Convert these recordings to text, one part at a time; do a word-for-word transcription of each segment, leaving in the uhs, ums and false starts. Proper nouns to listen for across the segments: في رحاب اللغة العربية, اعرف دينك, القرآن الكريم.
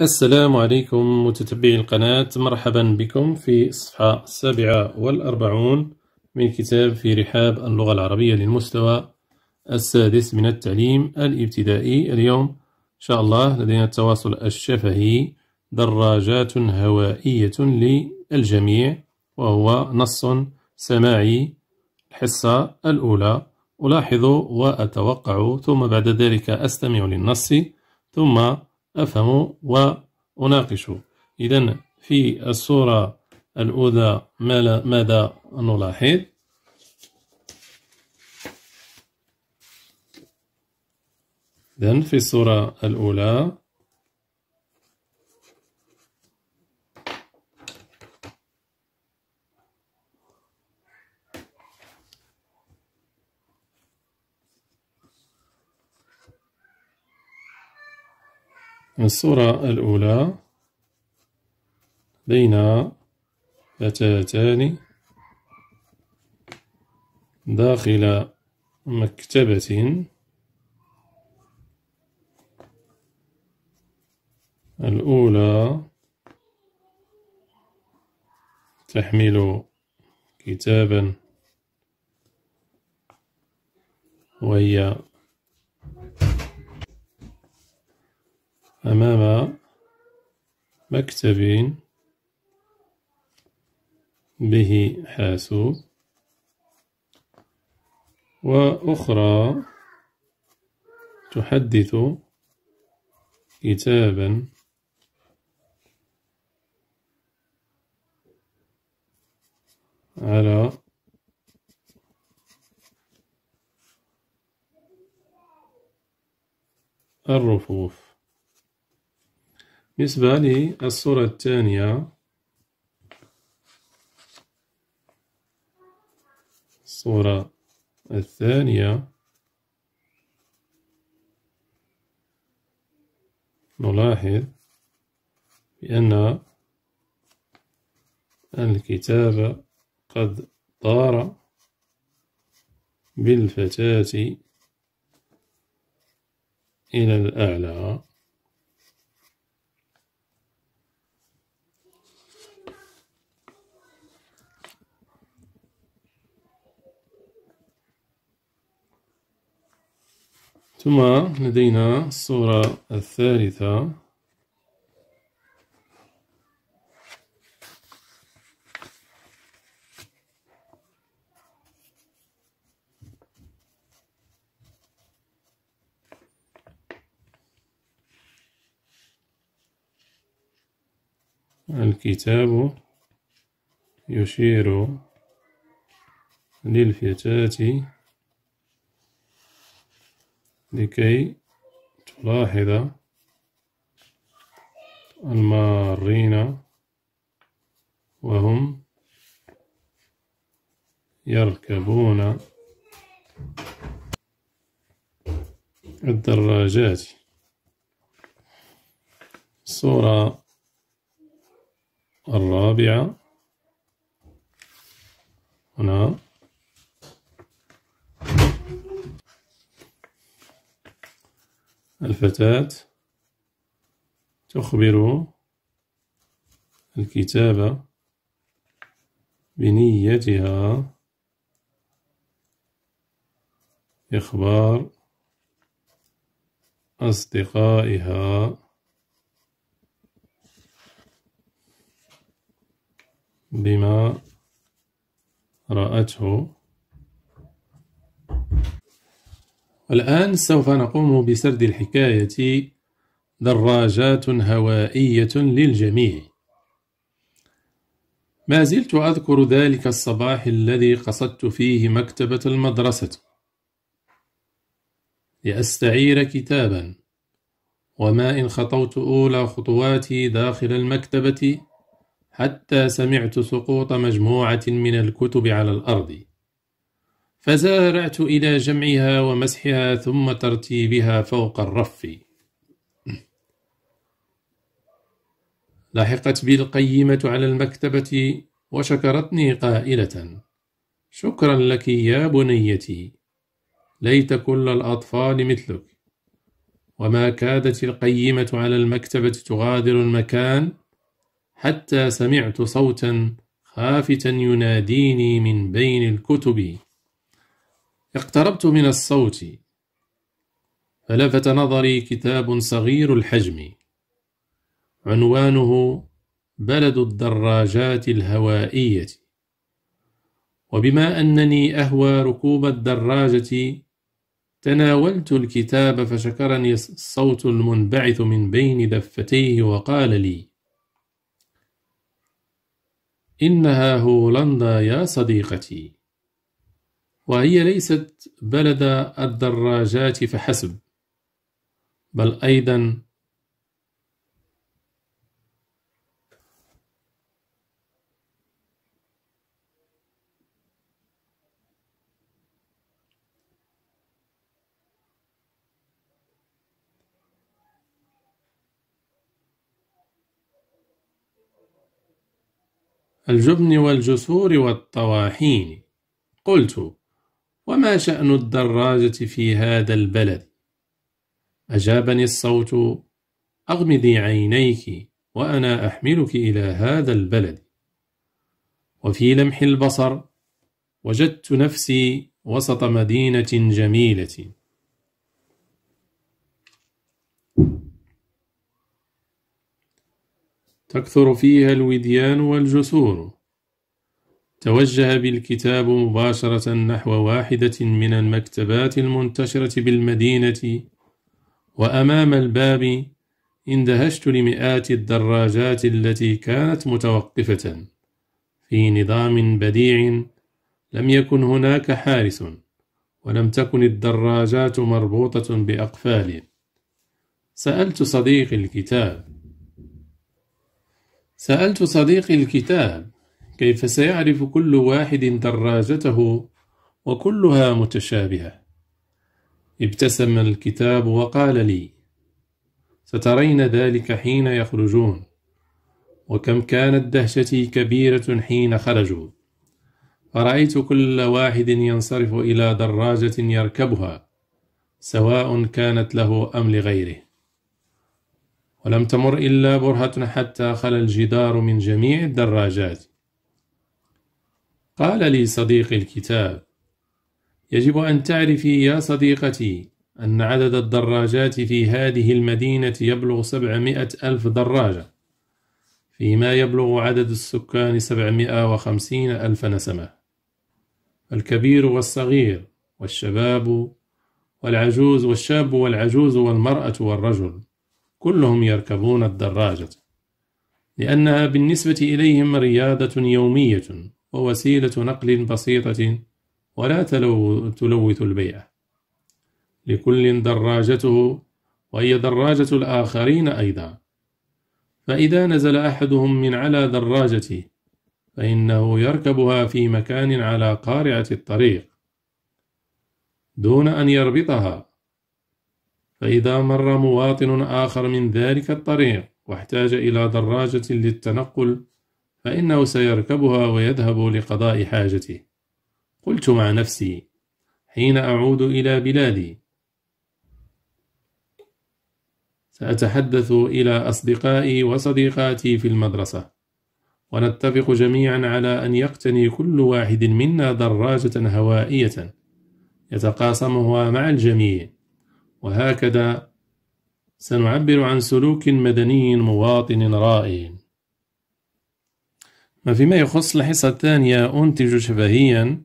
السلام عليكم متتبعي القناة، مرحبا بكم في الصفحة السابعة والأربعون من كتاب في رحاب اللغة العربية للمستوى السادس من التعليم الابتدائي. اليوم إن شاء الله لدينا التواصل الشفهي دراجات هوائية للجميع، وهو نص سماعي الحصة الأولى. ألاحظ وأتوقع، ثم بعد ذلك أستمع للنص ثم أفهم وأناقش. إذن في الصورة الأولى ماذا نلاحظ؟ إذن في الصورة الأولى الصورة الأولى لدينا فتاتان داخل مكتبة، الأولى تحمل كتابا وهي أمام مكتب به حاسوب، وأخرى تحدث كتابا على الرفوف. بالنسبة للصورة الثانية، الصورة الثانية نلاحظ بأن الكتاب قد طار بالفتاة إلى الأعلى، ثم لدينا الصورة الثالثة الكتاب يشير للفتاة لكي تلاحظ المارين وهم يركبون الدراجات. الصورة الرابعة هنا الفتاة تخبر الكتاب بنيتها إخبار أصدقائها بما رأته. والآن سوف نقوم بسرد الحكاية دراجات هوائية للجميع. ما زلت أذكر ذلك الصباح الذي قصدت فيه مكتبة المدرسة لأستعير كتابا، وما إن خطوت أولى خطواتي داخل المكتبة حتى سمعت سقوط مجموعة من الكتب على الأرض، فسارعت إلى جمعها ومسحها ثم ترتيبها فوق الرف. لحقت بي القيمة على المكتبة وشكرتني قائلة: شكرا لك يا بنيتي، ليت كل الأطفال مثلك، وما كادت القيمة على المكتبة تغادر المكان حتى سمعت صوتا خافتا يناديني من بين الكتب. اقتربت من الصوت فلفت نظري كتاب صغير الحجم عنوانه بلد الدراجات الهوائية، وبما أنني أهوى ركوب الدراجة تناولت الكتاب فشكرني الصوت المنبعث من بين دفتيه وقال لي: إنها هولندا يا صديقتي، وهي ليست بلد الدراجات فحسب، بل أيضا الجبن والجسور والطواحين. قلت: وما شأن الدراجة في هذا البلد؟ أجابني الصوت: أغمضي عينيك وأنا أحملك إلى هذا البلد. وفي لمح البصر وجدت نفسي وسط مدينة جميلة تكثر فيها الوديان والجسور. توجه بالكتاب مباشرة نحو واحدة من المكتبات المنتشرة بالمدينة، وأمام الباب اندهشت لمئات الدراجات التي كانت متوقفة في نظام بديع. لم يكن هناك حارس، ولم تكن الدراجات مربوطة بأقفال. سألت صديقي الكتاب سألت صديقي الكتاب كيف سيعرف كل واحد دراجته وكلها متشابهة؟ ابتسم الكتاب وقال لي: سترين ذلك حين يخرجون. وكم كانت دهشتي كبيرة حين خرجوا، فرأيت كل واحد ينصرف إلى دراجة يركبها سواء كانت له أم لغيره، ولم تمر إلا برهة حتى خلا الجدار من جميع الدراجات. قال لي صديقي الكتاب: يجب أن تعرفي يا صديقتي أن عدد الدراجات في هذه المدينة يبلغ سبعمائة ألف دراجة، فيما يبلغ عدد السكان سبعمائة وخمسين ألف نسمة، الكبير والصغير والشباب والعجوز والشاب والعجوز والمرأة والرجل كلهم يركبون الدراجة، لأنها بالنسبة إليهم رياضة يومية ووسيلة نقل بسيطة ولا تلوث البيئة. لكل دراجته، وهي دراجة الآخرين أيضا، فإذا نزل أحدهم من على دراجته فإنه يركبها في مكان على قارعة الطريق دون أن يربطها، فإذا مر مواطن آخر من ذلك الطريق واحتاج إلى دراجة للتنقل فإنه سيركبها ويذهب لقضاء حاجته. قلت مع نفسي: حين أعود إلى بلادي سأتحدث إلى أصدقائي وصديقاتي في المدرسة، ونتفق جميعا على أن يقتني كل واحد منا دراجة هوائية يتقاسمها مع الجميع، وهكذا سنعبر عن سلوك مدني مواطن رائع. ما فيما يخص الحصة الثانية، أنتج شفهيا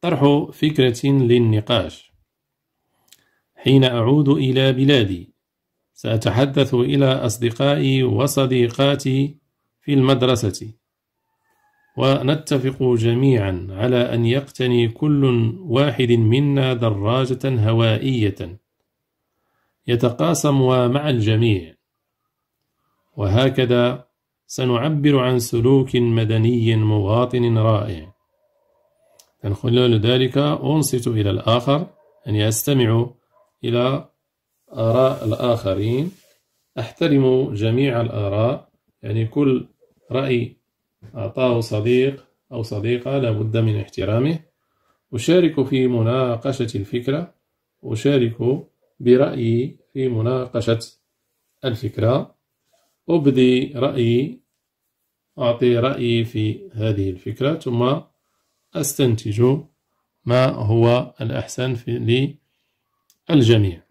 طرح فكرة للنقاش. حين أعود إلى بلادي سأتحدث إلى أصدقائي وصديقاتي في المدرسة، ونتفق جميعا على أن يقتني كل واحد منا دراجة هوائية يتقاسمها مع الجميع، وهكذا سنعبر عن سلوك مدني مواطن رائع. من خلال ذلك أنصت إلى الآخر أن يستمعوا إلى آراء الآخرين، أحترم جميع الآراء، يعني كل رأي أعطاه صديق أو صديقة لابد من احترامه، أشارك في مناقشة الفكرة، أشارك برأيي في مناقشة الفكرة، أبدي رأيي، أعطي رأيي في هذه الفكرة، ثم أستنتج ما هو الأحسن للجميع.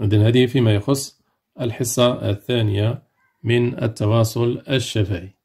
إذن هذه فيما يخص الحصة الثانية من التواصل الشفهي.